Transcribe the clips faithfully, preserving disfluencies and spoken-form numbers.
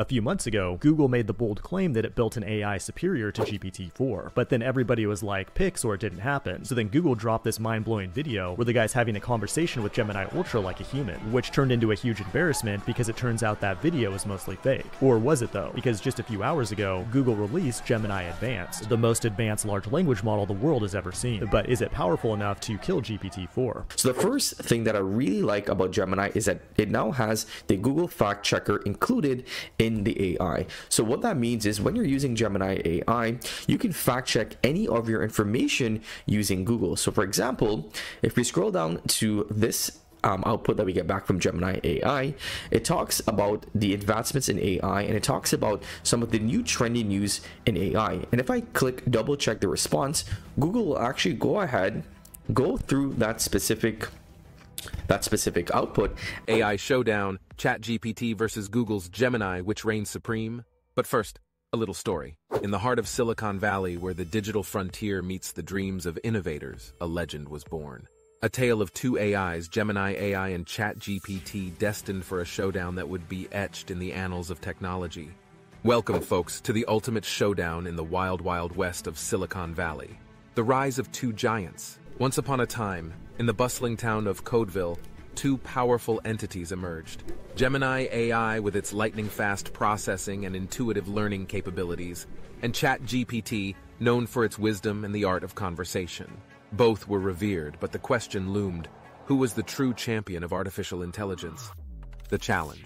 A few months ago, Google made the bold claim that it built an A I superior to G P T four, but then everybody was like, "Pics," or it didn't happen. So then Google dropped this mind-blowing video where the guy's having a conversation with Gemini Ultra like a human, which turned into a huge embarrassment because it turns out that video is mostly fake. Or was it though? Because just a few hours ago, Google released Gemini Advanced, the most advanced large language model the world has ever seen. But is it powerful enough to kill G P T four? So the first thing that I really like about Gemini is that it now has the Google fact checker included in the A I. So what that means is when you're using Gemini A I, you can fact check any of your information using Google. So for example, if we scroll down to this Um, output that we get back from Gemini A I, it talks about the advancements in A I, and it talks about some of the new trendy news in A I. And if I click double check the response, Google will actually go ahead, go through that specific that specific output. A I showdown, ChatGPT versus Google's Gemini, which reigns supreme? But first, a little story. In the heart of Silicon Valley, where the digital frontier meets the dreams of innovators, a legend was born. A tale of two A Is, Gemini A I and ChatGPT, destined for a showdown that would be etched in the annals of technology. Welcome, folks, to the ultimate showdown in the wild, wild west of Silicon Valley. The rise of two giants. Once upon a time, in the bustling town of Codeville, two powerful entities emerged. Gemini A I, with its lightning-fast processing and intuitive learning capabilities, and ChatGPT, known for its wisdom and the art of conversation. Both were revered, but the question loomed: who was the true champion of artificial intelligence? The challenge.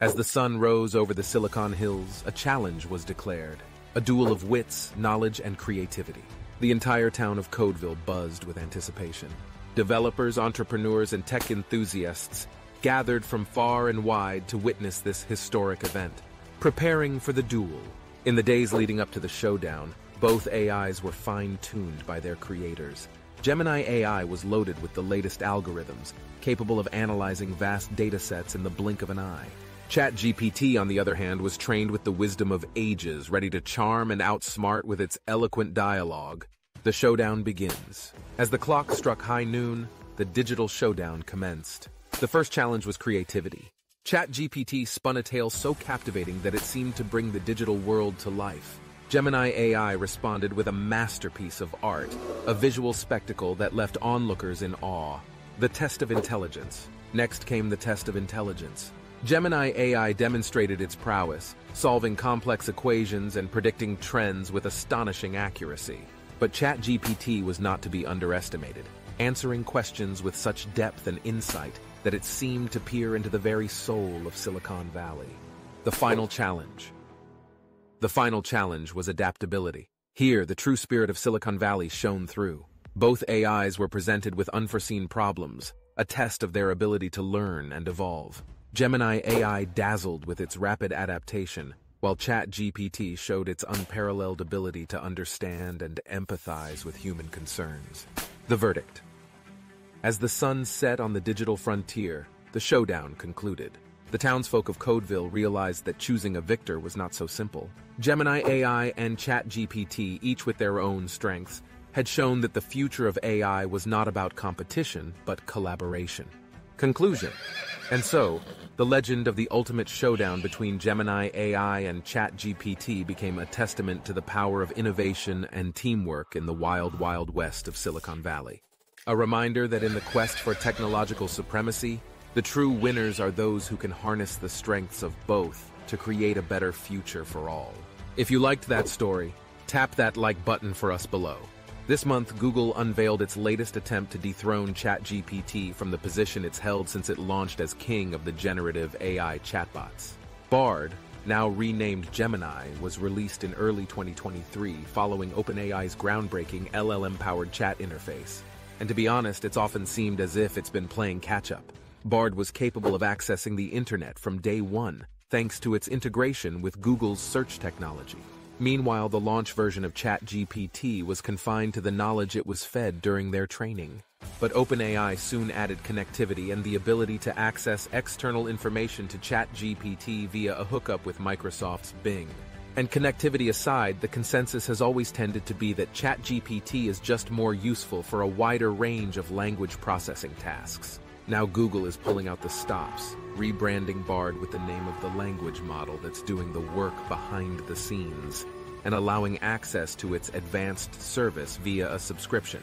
As the sun rose over the Silicon Hills, a challenge was declared. A duel of wits, knowledge, and creativity. The entire town of Codeville buzzed with anticipation. Developers, entrepreneurs, and tech enthusiasts gathered from far and wide to witness this historic event, preparing for the duel. In the days leading up to the showdown, both A Is were fine-tuned by their creators. Gemini A I was loaded with the latest algorithms, capable of analyzing vast datasets in the blink of an eye. ChatGPT, on the other hand, was trained with the wisdom of ages, ready to charm and outsmart with its eloquent dialogue. The showdown begins. As the clock struck high noon, the digital showdown commenced. The first challenge was creativity. ChatGPT spun a tale so captivating that it seemed to bring the digital world to life. Gemini A I responded with a masterpiece of art, a visual spectacle that left onlookers in awe. The test of intelligence. Next came the test of intelligence. Gemini A I demonstrated its prowess, solving complex equations and predicting trends with astonishing accuracy. But ChatGPT was not to be underestimated, answering questions with such depth and insight that it seemed to peer into the very soul of Silicon Valley. The final challenge. The final challenge was adaptability. Here, the true spirit of Silicon Valley shone through. Both A Is were presented with unforeseen problems, a test of their ability to learn and evolve. Gemini A I dazzled with its rapid adaptation, while ChatGPT showed its unparalleled ability to understand and empathize with human concerns. The verdict. As the sun set on the digital frontier, the showdown concluded. The townsfolk of Codeville realized that choosing a victor was not so simple. Gemini A I and ChatGPT, each with their own strengths, had shown that the future of A I was not about competition, but collaboration. Conclusion. And so, the legend of the ultimate showdown between Gemini A I and ChatGPT became a testament to the power of innovation and teamwork in the wild, wild west of Silicon Valley. A reminder that in the quest for technological supremacy, the true winners are those who can harness the strengths of both to create a better future for all. If you liked that story, tap that like button for us below. This month, Google unveiled its latest attempt to dethrone ChatGPT from the position it's held since it launched as king of the generative A I chatbots. Bard, now renamed Gemini, was released in early twenty twenty-three following OpenAI's groundbreaking L L M-powered chat interface. And to be honest, it's often seemed as if it's been playing catch-up. Bard was capable of accessing the internet from day one, thanks to its integration with Google's search technology. Meanwhile, the launch version of ChatGPT was confined to the knowledge it was fed during their training. But OpenAI soon added connectivity and the ability to access external information to ChatGPT via a hookup with Microsoft's Bing. And connectivity aside, the consensus has always tended to be that ChatGPT is just more useful for a wider range of language processing tasks. Now Google is pulling out the stops, rebranding Bard with the name of the language model that's doing the work behind the scenes, and allowing access to its advanced service via a subscription,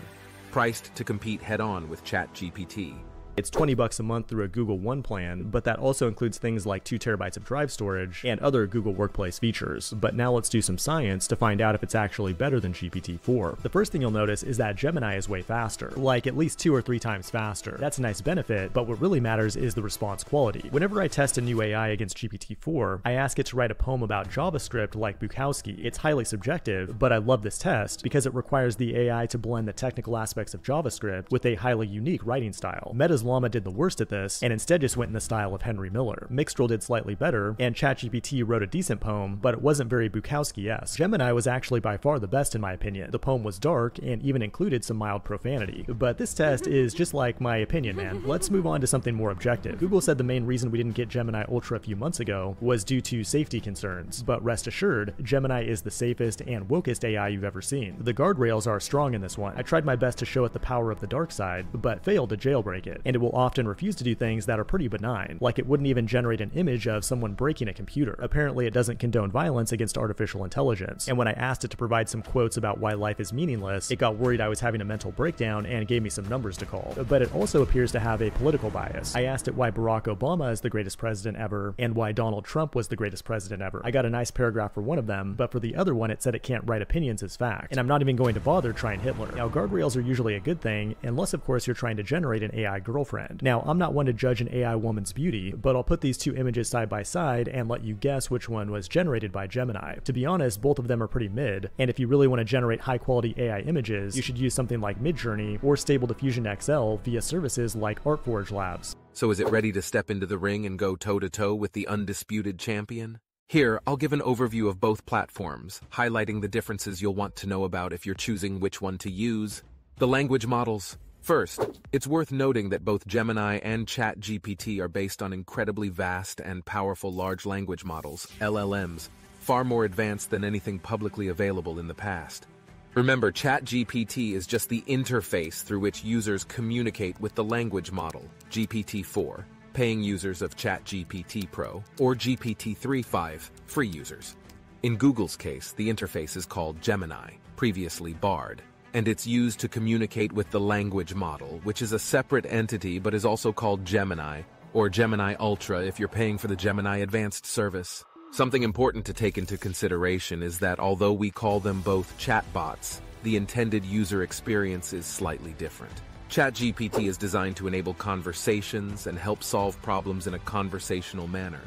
priced to compete head-on with ChatGPT. It's twenty bucks a month through a Google One plan, but that also includes things like two terabytes of drive storage and other Google Workplace features. But now let's do some science to find out if it's actually better than G P T four. The first thing you'll notice is that Gemini is way faster, like at least two or three times faster. That's a nice benefit, but what really matters is the response quality. Whenever I test a new A I against G P T four, I ask it to write a poem about JavaScript like Bukowski. It's highly subjective, but I love this test because it requires the A I to blend the technical aspects of JavaScript with a highly unique writing style. Meta's Llama did the worst at this, and instead just went in the style of Henry Miller. Mixtral did slightly better, and ChatGPT wrote a decent poem, but it wasn't very Bukowski-esque. Gemini was actually by far the best in my opinion. The poem was dark, and even included some mild profanity. But this test is just like my opinion, man. Let's move on to something more objective. Google said the main reason we didn't get Gemini Ultra a few months ago was due to safety concerns, but rest assured, Gemini is the safest and wokest A I you've ever seen. The guardrails are strong in this one. I tried my best to show it the power of the dark side, but failed to jailbreak it. And it will often refuse to do things that are pretty benign, like it wouldn't even generate an image of someone breaking a computer. Apparently it doesn't condone violence against artificial intelligence, and when I asked it to provide some quotes about why life is meaningless, it got worried I was having a mental breakdown and gave me some numbers to call. But it also appears to have a political bias. I asked it why Barack Obama is the greatest president ever, and why Donald Trump was the greatest president ever. I got a nice paragraph for one of them, but for the other one it said it can't write opinions as fact, and I'm not even going to bother trying Hitler. Now guardrails are usually a good thing, unless of course you're trying to generate an A I girl girlfriend. Now, I'm not one to judge an A I woman's beauty, but I'll put these two images side by side and let you guess which one was generated by Gemini. To be honest, both of them are pretty mid, and if you really want to generate high-quality A I images, you should use something like Mid Journey or Stable Diffusion X L via services like Artforge Labs. So is it ready to step into the ring and go toe-to-toe with the undisputed champion? Here, I'll give an overview of both platforms, highlighting the differences you'll want to know about if you're choosing which one to use. The language models. First, it's worth noting that both Gemini and ChatGPT are based on incredibly vast and powerful large language models, L L Ms, far more advanced than anything publicly available in the past. Remember, ChatGPT is just the interface through which users communicate with the language model, G P T four, paying users of ChatGPT Pro, or G P T three point five, free users. In Google's case, the interface is called Gemini, previously Bard, and it's used to communicate with the language model, which is a separate entity but is also called Gemini, or Gemini Ultra if you're paying for the Gemini Advanced service. Something important to take into consideration is that although we call them both chatbots, the intended user experience is slightly different. ChatGPT is designed to enable conversations and help solve problems in a conversational manner,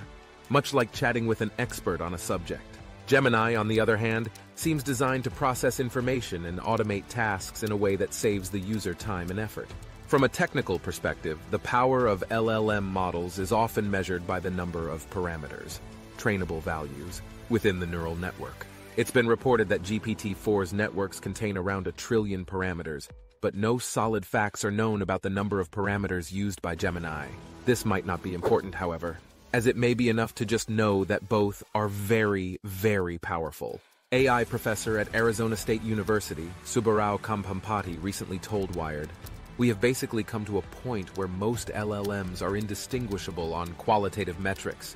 much like chatting with an expert on a subject. Gemini, on the other hand, seems designed to process information and automate tasks in a way that saves the user time and effort. From a technical perspective, the power of L L M models is often measured by the number of parameters, trainable values, within the neural network. It's been reported that G P T four's networks contain around a trillion parameters, but no solid facts are known about the number of parameters used by Gemini. This might not be important, however, as it may be enough to just know that both are very, very powerful. A I professor at Arizona State University, Subarao Kampampati, recently told Wired, "We have basically come to a point where most L L Ms are indistinguishable on qualitative metrics.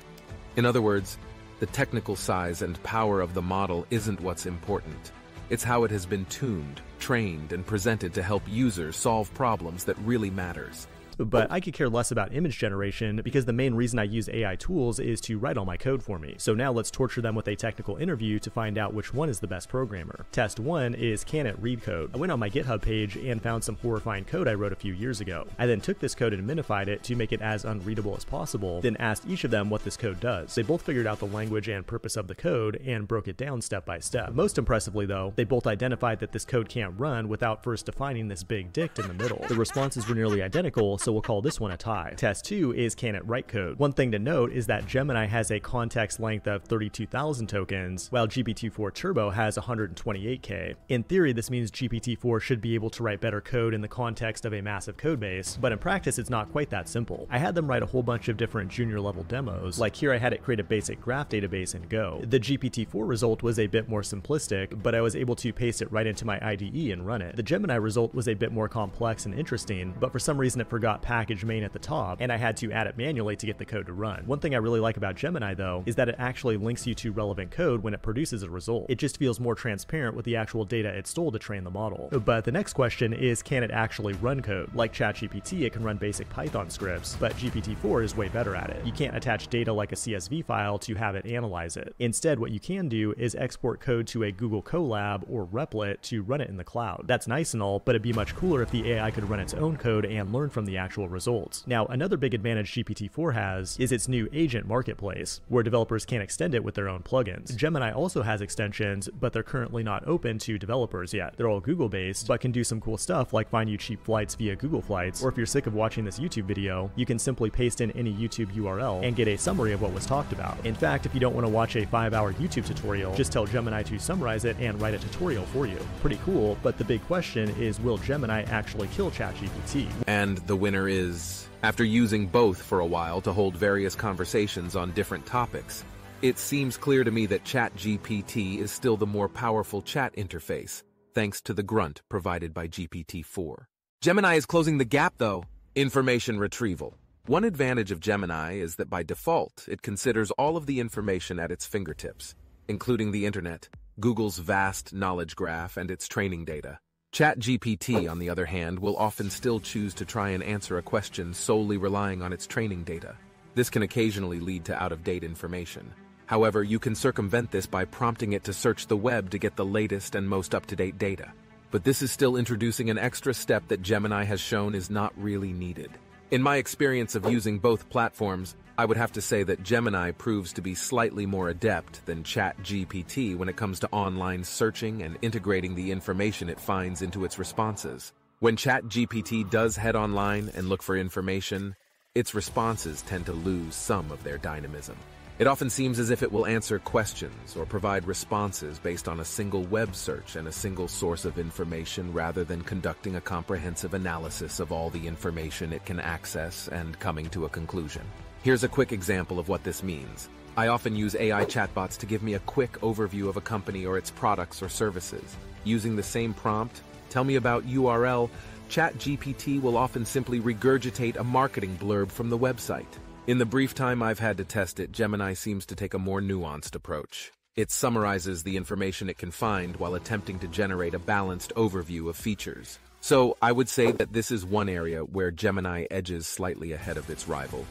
In other words, the technical size and power of the model isn't what's important. It's how it has been tuned, trained, and presented to help users solve problems that really matters." But I could care less about image generation because the main reason I use A I tools is to write all my code for me. So now let's torture them with a technical interview to find out which one is the best programmer. Test one is, can it read code? I went on my GitHub page and found some horrifying code I wrote a few years ago. I then took this code and minified it to make it as unreadable as possible, then asked each of them what this code does. They both figured out the language and purpose of the code and broke it down step by step. Most impressively though, they both identified that this code can't run without first defining this big dict in the middle. The responses were nearly identical, so we'll call this one a tie. Test two is, can it write code? One thing to note is that Gemini has a context length of thirty-two thousand tokens, while G P T four Turbo has one hundred twenty-eight K. In theory, this means G P T four should be able to write better code in the context of a massive codebase, but in practice it's not quite that simple. I had them write a whole bunch of different junior level demos, like here I had it create a basic graph database in Go. The G P T four result was a bit more simplistic, but I was able to paste it right into my I D E and run it. The Gemini result was a bit more complex and interesting, but for some reason it forgot package main at the top, and I had to add it manually to get the code to run. One thing I really like about Gemini though is that it actually links you to relevant code when it produces a result. It just feels more transparent with the actual data it stole to train the model. But the next question is, can it actually run code? Like ChatGPT, it can run basic Python scripts, but G P T four is way better at it. You can't attach data like a C S V file to have it analyze it. Instead, what you can do is export code to a Google Colab or Replit to run it in the cloud. That's nice and all, but it'd be much cooler if the A I could run its own code and learn from the actual results. Now, another big advantage G P T four has is its new Agent Marketplace, where developers can extend it with their own plugins. Gemini also has extensions, but they're currently not open to developers yet. They're all Google-based, but can do some cool stuff like find you cheap flights via Google Flights, or if you're sick of watching this YouTube video, you can simply paste in any YouTube U R L and get a summary of what was talked about. In fact, if you don't want to watch a five hour YouTube tutorial, just tell Gemini to summarize it and write a tutorial for you. Pretty cool, but the big question is, will Gemini actually kill ChatGPT? And the winner is, after using both for a while to hold various conversations on different topics, it seems clear to me that ChatGPT is still the more powerful chat interface, thanks to the grunt provided by G P T four. Gemini is closing the gap, though. Information retrieval. One advantage of Gemini is that by default, it considers all of the information at its fingertips, including the internet, Google's vast knowledge graph, and its training data. ChatGPT, on the other hand, will often still choose to try and answer a question solely relying on its training data. This can occasionally lead to out-of-date information. However, you can circumvent this by prompting it to search the web to get the latest and most up-to-date data. But this is still introducing an extra step that Gemini has shown is not really needed. In my experience of using both platforms, I would have to say that Gemini proves to be slightly more adept than ChatGPT when it comes to online searching and integrating the information it finds into its responses. When ChatGPT does head online and look for information, its responses tend to lose some of their dynamism. It often seems as if it will answer questions or provide responses based on a single web search and a single source of information rather than conducting a comprehensive analysis of all the information it can access and coming to a conclusion. Here's a quick example of what this means. I often use A I chatbots to give me a quick overview of a company or its products or services. Using the same prompt, tell me about U R L, ChatGPT will often simply regurgitate a marketing blurb from the website. In the brief time I've had to test it, Gemini seems to take a more nuanced approach. It summarizes the information it can find while attempting to generate a balanced overview of features. So I would say that this is one area where Gemini edges slightly ahead of its rival.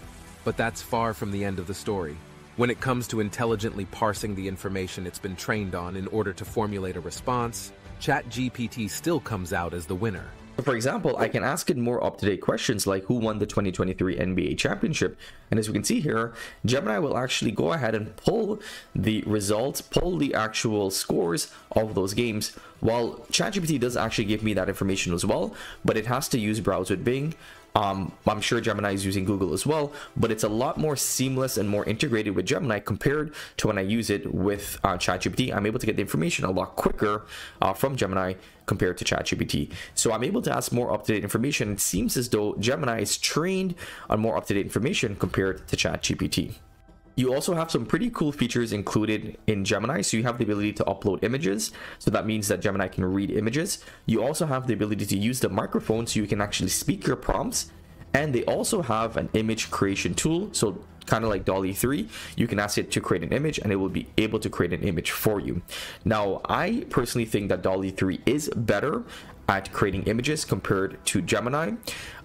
But that's far from the end of the story. When it comes to intelligently parsing the information it's been trained on in order to formulate a response, ChatGPT still comes out as the winner. For example, I can ask it more up-to-date questions like who won the twenty twenty-three N B A championship. And as we can see here, Gemini will actually go ahead and pull the results, pull the actual scores of those games. While ChatGPT does actually give me that information as well, but it has to use browse with Bing. Um, I'm sure Gemini is using Google as well, but it's a lot more seamless and more integrated with Gemini compared to when I use it with uh, ChatGPT. I'm able to get the information a lot quicker uh, from Gemini compared to ChatGPT. So I'm able to ask more up-to-date information. It seems as though Gemini is trained on more up-to-date information compared to ChatGPT. You also have some pretty cool features included in Gemini. So you have the ability to upload images. So that means that Gemini can read images. You also have the ability to use the microphone so you can actually speak your prompts. And they also have an image creation tool. So kind of like DALL-E three, you can ask it to create an image and it will be able to create an image for you. Now, I personally think that DALL-E three is better at creating images compared to Gemini.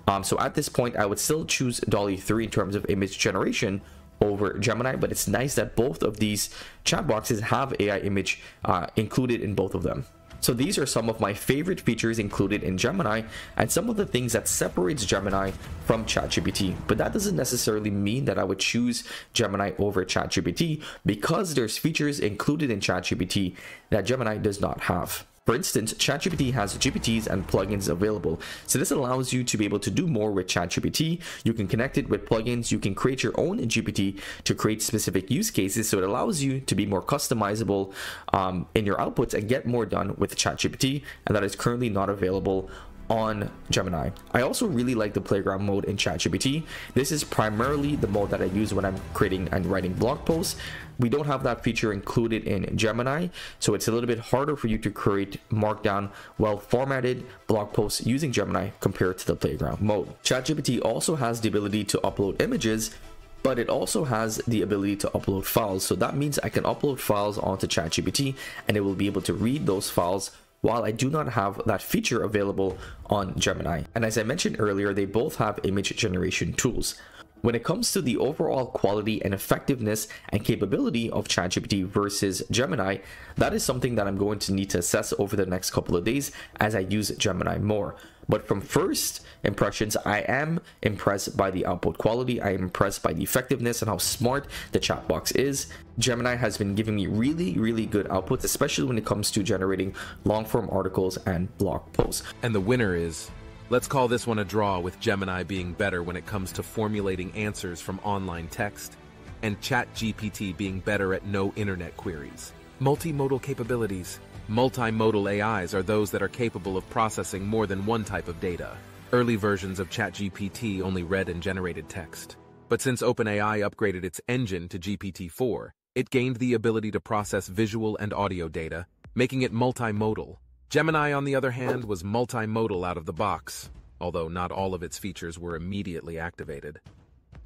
Um, so at this point, I would still choose DALL-E three in terms of image generation over Gemini, but it's nice that both of these chat boxes have A I image uh, included in both of them. So these are some of my favorite features included in Gemini and some of the things that separates Gemini from ChatGPT. But that doesn't necessarily mean that I would choose Gemini over ChatGPT, because there's features included in ChatGPT that Gemini does not have. For instance, ChatGPT has G P Ts and plugins available. So this allows you to be able to do more with ChatGPT. You can connect it with plugins. You can create your own G P T to create specific use cases. So it allows you to be more customizable um, in your outputs and get more done with ChatGPT. And that is currently not available on Gemini. I also really like the playground mode in ChatGPT. This is primarily the mode that I use when I'm creating and writing blog posts. We don't have that feature included in Gemini, so it's a little bit harder for you to create markdown, well-formatted blog posts using Gemini compared to the playground mode. ChatGPT also has the ability to upload images, but it also has the ability to upload files. So that means I can upload files onto ChatGPT and it will be able to read those files, while I do not have that feature available on Gemini. And as I mentioned earlier, they both have image generation tools. When it comes to the overall quality and effectiveness and capability of ChatGPT versus Gemini, that is something that I'm going to need to assess over the next couple of days as I use Gemini more. But from first impressions, I am impressed by the output quality. I am impressed by the effectiveness and how smart the chat box is. Gemini has been giving me really, really good outputs, especially when it comes to generating long-form articles and blog posts. And the winner is... Let's call this one a draw, with Gemini being better when it comes to formulating answers from online text, and ChatGPT being better at no internet queries. Multimodal capabilities. Multimodal A Is are those that are capable of processing more than one type of data. Early versions of ChatGPT only read and generated text. But since OpenAI upgraded its engine to G P T four, it gained the ability to process visual and audio data, making it multimodal. Gemini, on the other hand, was multimodal out of the box, although not all of its features were immediately activated.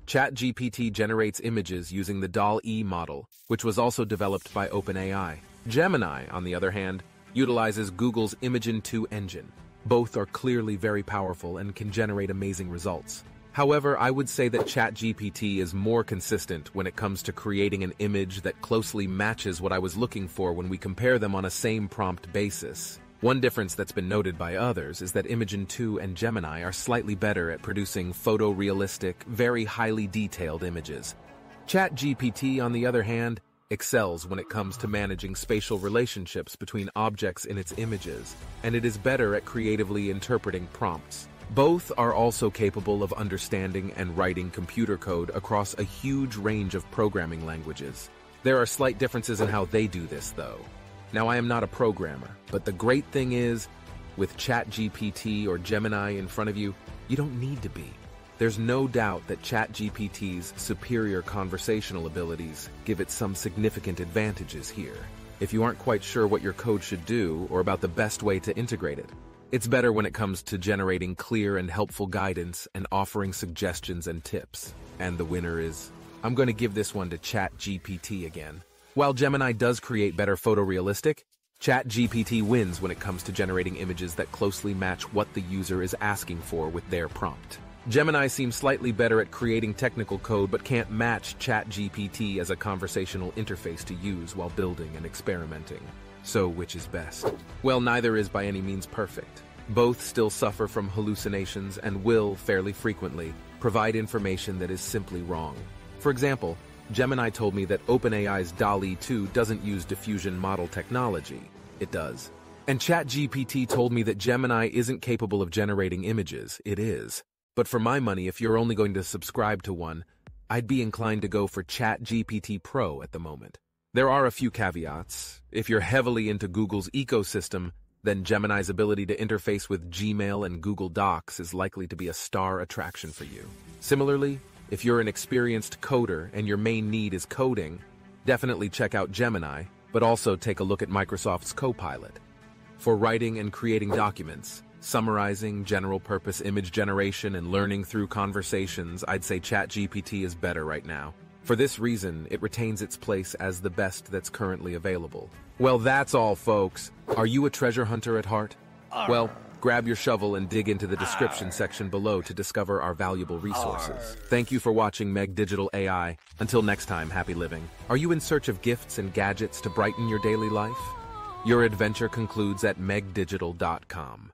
ChatGPT generates images using the DALL-E model, which was also developed by OpenAI. Gemini, on the other hand, utilizes Google's Imagen two engine. Both are clearly very powerful and can generate amazing results. However, I would say that ChatGPT is more consistent when it comes to creating an image that closely matches what I was looking for when we compare them on a same prompt basis. One difference that's been noted by others is that Imagen two and Gemini are slightly better at producing photorealistic, very highly detailed images. ChatGPT, on the other hand, excels when it comes to managing spatial relationships between objects in its images, and it is better at creatively interpreting prompts. Both are also capable of understanding and writing computer code across a huge range of programming languages. There are slight differences in how they do this, though. Now, I am not a programmer, but the great thing is, with ChatGPT or Gemini in front of you, you don't need to be. There's no doubt that ChatGPT's superior conversational abilities give it some significant advantages here. If you aren't quite sure what your code should do or about the best way to integrate it, it's better when it comes to generating clear and helpful guidance and offering suggestions and tips. And the winner is... I'm going to give this one to ChatGPT again. While Gemini does create better photorealistic, ChatGPT wins when it comes to generating images that closely match what the user is asking for with their prompt. Gemini seems slightly better at creating technical code but can't match ChatGPT as a conversational interface to use while building and experimenting. So, which is best? Well, neither is by any means perfect. Both still suffer from hallucinations and will, fairly frequently, provide information that is simply wrong. For example, Gemini told me that OpenAI's DALL-E two doesn't use diffusion model technology. It does. And ChatGPT told me that Gemini isn't capable of generating images. It is. But for my money, if you're only going to subscribe to one, I'd be inclined to go for ChatGPT Pro at the moment. There are a few caveats. If you're heavily into Google's ecosystem, then Gemini's ability to interface with Gmail and Google Docs is likely to be a star attraction for you. Similarly, if you're an experienced coder and your main need is coding, definitely check out Gemini, but also take a look at Microsoft's Copilot. For writing and creating documents, summarizing, general-purpose image generation, and learning through conversations, I'd say ChatGPT is better right now. For this reason, it retains its place as the best that's currently available. Well, that's all, folks. Are you a treasure hunter at heart? Well, grab your shovel and dig into the description section below to discover our valuable resources. Thank you for watching Meg Digital A I. Until next time, happy living. Are you in search of gifts and gadgets to brighten your daily life? Your adventure concludes at meg digital dot com.